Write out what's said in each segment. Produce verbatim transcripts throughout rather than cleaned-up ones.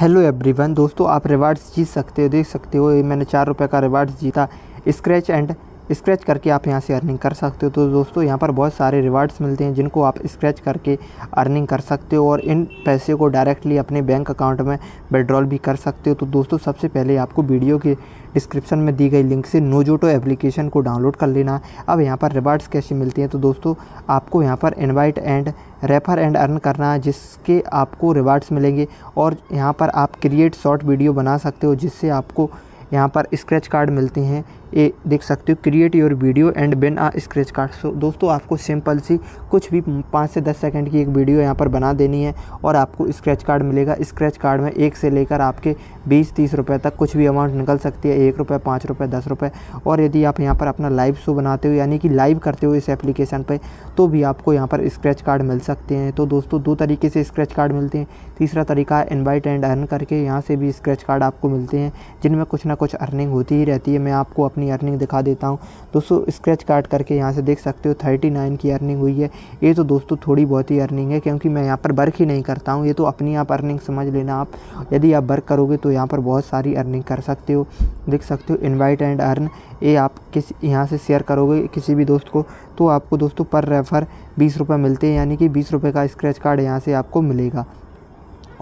Hello everyone दोस्तों, आप rewards जीत सकते हो। देख सकते हो मैंने चार रुपये का रिवार्ड्स जीता स्क्रैच एंड स्क्रैच करके आप यहाँ से अर्निंग कर सकते हो। तो दोस्तों यहाँ पर बहुत सारे रिवार्ड्स मिलते हैं जिनको आप स्क्रैच करके अर्निंग कर सकते हो और इन पैसे को डायरेक्टली अपने बैंक अकाउंट में विड्रॉल भी कर सकते हो। तो दोस्तों सबसे पहले आपको वीडियो के डिस्क्रिप्शन में दी गई लिंक से नोजोटो एप्लीकेशन को डाउनलोड कर लेना। अब यहाँ पर रिवार्ड्स कैसे मिलती हैं तो दोस्तों आपको यहाँ पर invite and refer and earn करना है, जिसके आपको रिवार्ड्स मिलेंगे। और यहाँ पर आप क्रिएट शॉर्ट वीडियो बना सकते हो जिससे आपको यहाँ पर स्क्रैच कार्ड मिलते हैं। ये देख सकते हो, create your video and win a scratch card. So दोस्तों आपको सिंपल सी कुछ भी पाँच से दस सेकंड की एक वीडियो यहाँ पर बना देनी है और आपको स्क्रैच कार्ड मिलेगा। स्क्रैच कार्ड में एक से लेकर आपके बीस तीस रुपये तक कुछ भी अमाउंट निकल सकती है, एक रुपये, पाँच रुपये, दस रुपये। और यदि आप यहाँ पर अपना लाइव शो बनाते हो यानी कि लाइव करते हो इस एप्लीकेशन पर, तो भी आपको यहाँ पर स्क्रैच कार्ड मिल सकते हैं। तो दोस्तों दो तरीके से स्क्रैच कार्ड मिलते हैं। तीसरा तरीका है इन्वाइट एंड अर्न करके, यहाँ से भी स्क्रैच कार्ड आपको मिलते हैं जिनमें कुछ ना कुछ अर्निंग होती ही रहती है। मैं आपको अपनी अर्निंग दिखा देता हूँ। दोस्तों स्क्रैच कार्ड करके यहाँ से देख सकते हो थर्टी नाइन की अर्निंग हुई है। ये तो दोस्तों थोड़ी बहुत ही अर्निंग है क्योंकि मैं यहाँ पर वर्क ही नहीं करता हूँ। ये तो अपनी आप अर्निंग समझ लेना। आप यदि आप वर्क करोगे तो यहाँ पर बहुत सारी अर्निंग कर सकते हो। देख सकते हो इन्वाइट एंड अर्न, ये आप किस यहाँ से शेयर करोगे किसी भी दोस्त को तो आपको दोस्तों पर रेफ़र बीस रुपये मिलते हैं, यानी कि बीस रुपये का स्क्रैच कार्ड यहाँ से आपको मिलेगा।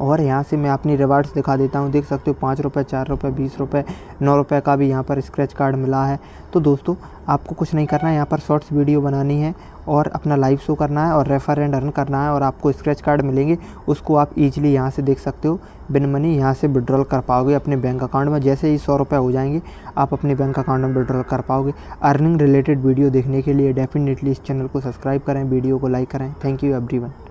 और यहाँ से मैं अपनी रिवार्ड्स दिखा देता हूँ। देख सकते हो पाँच रुपये, चार रुपये, बीस रुपये, नौ रुपये का भी यहाँ पर स्क्रैच कार्ड मिला है। तो दोस्तों आपको कुछ नहीं करना है, यहाँ पर शॉर्ट्स वीडियो बनानी है और अपना लाइव शो करना है और रेफर एंड अर्न करना है और आपको स्क्रैच कार्ड मिलेंगे। उसको आप ईजिली यहाँ से देख सकते हो बिन मनी यहाँ से विड्रॉल कर पाओगे अपने बैंक अकाउंट में। जैसे ही सौ रुपये हो जाएंगे आप अपने बैंक अकाउंट में विड्रॉल कर पाओगे। अर्निंग रिलेटेड वीडियो देखने के लिए डेफिनेटली इस चैनल को सब्सक्राइब करें, वीडियो को लाइक करें। Thank you everyone.